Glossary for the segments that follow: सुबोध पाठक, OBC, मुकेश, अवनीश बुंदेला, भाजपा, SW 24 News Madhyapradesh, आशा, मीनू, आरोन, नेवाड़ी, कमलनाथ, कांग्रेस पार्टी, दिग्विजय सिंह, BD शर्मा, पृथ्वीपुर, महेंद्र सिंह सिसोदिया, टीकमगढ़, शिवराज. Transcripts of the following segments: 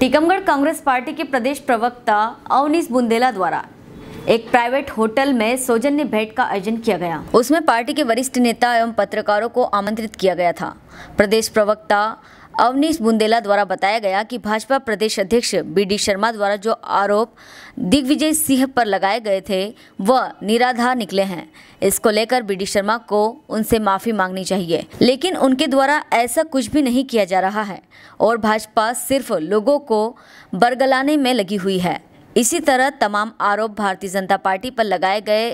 टीकमगढ़ कांग्रेस पार्टी के प्रदेश प्रवक्ता अवनीश बुंदेला द्वारा एक प्राइवेट होटल में सौजन्य भेंट का आयोजन किया गया। उसमें पार्टी के वरिष्ठ नेता एवं पत्रकारों को आमंत्रित किया गया था। प्रदेश प्रवक्ता अवनीश बुंदेला द्वारा बताया गया कि भाजपा प्रदेश अध्यक्ष BD शर्मा द्वारा जो आरोप दिग्विजय सिंह पर लगाए गए थे वह निराधार निकले हैं। इसको लेकर BD शर्मा को उनसे माफ़ी मांगनी चाहिए, लेकिन उनके द्वारा ऐसा कुछ भी नहीं किया जा रहा है और भाजपा सिर्फ लोगों को बरगलाने में लगी हुई है। इसी तरह तमाम आरोप भारतीय जनता पार्टी पर लगाए गए।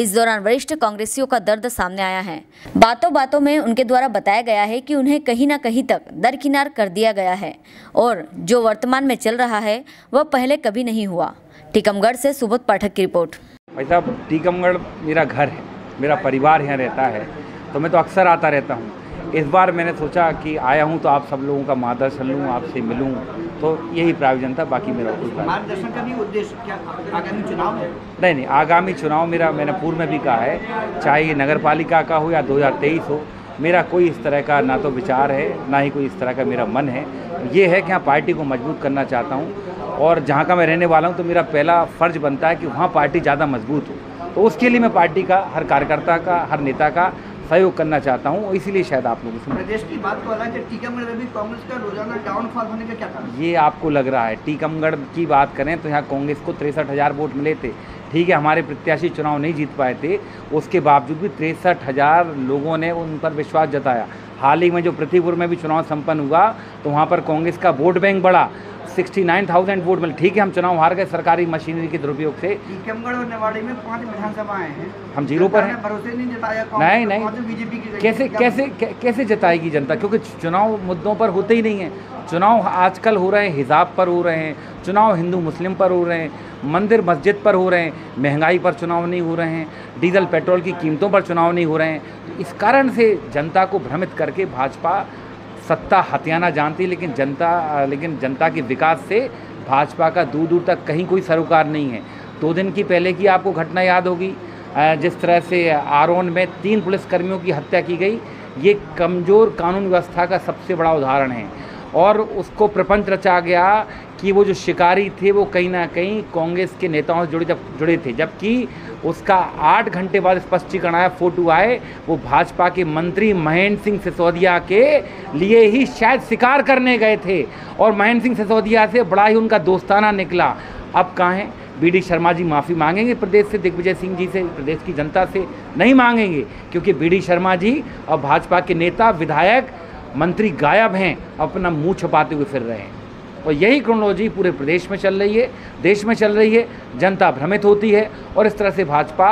इस दौरान वरिष्ठ कांग्रेसियों का दर्द सामने आया है। बातों बातों में उनके द्वारा बताया गया है कि उन्हें कहीं ना कहीं तक दरकिनार कर दिया गया है और जो वर्तमान में चल रहा है वह पहले कभी नहीं हुआ। टीकमगढ़ से सुबोध पाठक की रिपोर्ट। भाई साहब, टीकमगढ़ मेरा घर है, मेरा परिवार यहाँ रहता है, तो मैं तो अक्सर आता रहता हूँ। इस बार मैंने सोचा कि आया हूँ तो आप सब लोगों का मार्गदर्शन लूँ, आपसे मिलूँ, तो यही प्रायोजन था। बाकी मेरा मार्गदर्शन का भी उद्देश्य क्या आगामी चुनाव है? नहीं, आगामी चुनाव मेरा, मैंने पूर्व में भी कहा है, चाहे ये नगर पालिका का हो या 2023 हो, मेरा कोई इस तरह का ना तो विचार है ना ही कोई इस तरह का मेरा मन है। ये है कि यहाँ पार्टी को मजबूत करना चाहता हूँ और जहाँ का मैं रहने वाला हूँ तो मेरा पहला फ़र्ज बनता है कि वहाँ पार्टी ज़्यादा मजबूत हो, तो उसके लिए मैं पार्टी का हर कार्यकर्ता का हर नेता का सहयोग करना चाहता हूँ। इसीलिए शायद आप लोगों से प्रदेश की बात तो अलग है। टीकमगढ़ में भी कांग्रेस का रोजाना डाउनफॉल होने का क्या कारण ये आपको लग रहा है? टीकमगढ़ की बात करें तो यहाँ कांग्रेस को 63,000 वोट मिले थे। ठीक है, हमारे प्रत्याशी चुनाव नहीं जीत पाए थे, उसके बावजूद भी 63,000 लोगों ने उन पर विश्वास जताया। हाल ही में जो पृथ्वीपुर में भी चुनाव संपन्न हुआ तो वहाँ पर कांग्रेस का वोट बैंक बढ़ा, 69,000 वोट मिले। ठीक है, हम चुनाव हार गए सरकारी मशीनरी के दुरुपयोग से। टीकमगढ़ और नेवाड़ी में 5 विधानसभाएं हैं, हम जीरो पर हैं। भरोसे नहीं जताया कांग्रेस, नहीं बीजेपी की कैसे जताएगी जनता, क्योंकि चुनाव मुद्दों पर होते ही नहीं है। चुनाव आजकल हो रहे हैं हिजाब पर, हो रहे हैं चुनाव हिंदू मुस्लिम पर, हो रहे हैं मंदिर मस्जिद पर, हो रहे हैं महंगाई पर चुनाव नहीं हो रहे हैं, डीजल पेट्रोल की कीमतों पर चुनाव नहीं हो रहे हैं। इस कारण से जनता को भ्रमित करके भाजपा सत्ता हथियाना जानती, लेकिन जनता के विकास से भाजपा का दूर दूर तक कहीं कोई सरोकार नहीं है। 2 दिन की पहले की आपको घटना याद होगी, जिस तरह से आरोन में 3 पुलिसकर्मियों की हत्या की गई। ये कमज़ोर कानून व्यवस्था का सबसे बड़ा उदाहरण है और उसको प्रपंच रचा गया कि वो जो शिकारी थे वो कहीं ना कहीं कांग्रेस के नेताओं से जुड़े थे, जबकि उसका 8 घंटे बाद स्पष्टीकरण आया, फोटो आए, वो भाजपा के मंत्री महेंद्र सिंह सिसोदिया के लिए ही शायद शिकार करने गए थे और महेंद्र सिंह सिसोदिया से बड़ा ही उनका दोस्ताना निकला। अब कहाँ है? BD शर्मा जी माफ़ी मांगेंगे प्रदेश से, दिग्विजय सिंह जी से, प्रदेश की जनता से नहीं मांगेंगे, क्योंकि BD शर्मा जी और भाजपा के नेता विधायक मंत्री गायब हैं, अपना मुंह छुपाते हुए फिर रहे हैं और यही क्रोनोलॉजी पूरे प्रदेश में चल रही है, देश में चल रही है। जनता भ्रमित होती है और इस तरह से भाजपा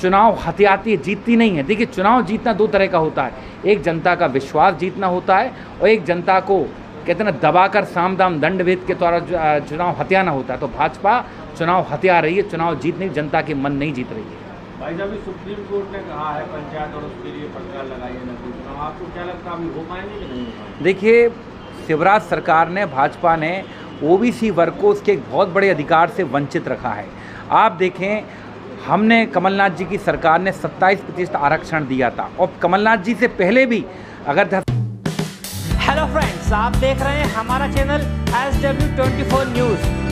चुनाव हथियाती, जीतती नहीं है। देखिए, चुनाव जीतना 2 तरह का होता है, एक जनता का विश्वास जीतना होता है और एक जनता को कहते हैं ना दबाकर साम दाम दंड भेद के द्वारा चुनाव हथियाना होता है। तो भाजपा चुनाव हथिया रही है, चुनाव जीतने की जनता के मन नहीं जीत रही है। भाई साहब, सुप्रीम कोर्ट ने कहा है पंचायत और उसके लिए सरकार लगाइए ना, आपको क्या लगता है अभी हो पाएंगे कि नहीं हो पाएंगे? देखिए, शिवराज सरकार ने, भाजपा ने OBC वर्ग को उसके एक बहुत बड़े अधिकार से वंचित रखा है। आप देखें, हमने कमलनाथ जी की सरकार ने 27% आरक्षण दिया था और कमलनाथ जी से पहले भी अगर हेलो फ्रेंड्स, आप देख रहे हैं हमारा चैनल SW24 न्यूज़।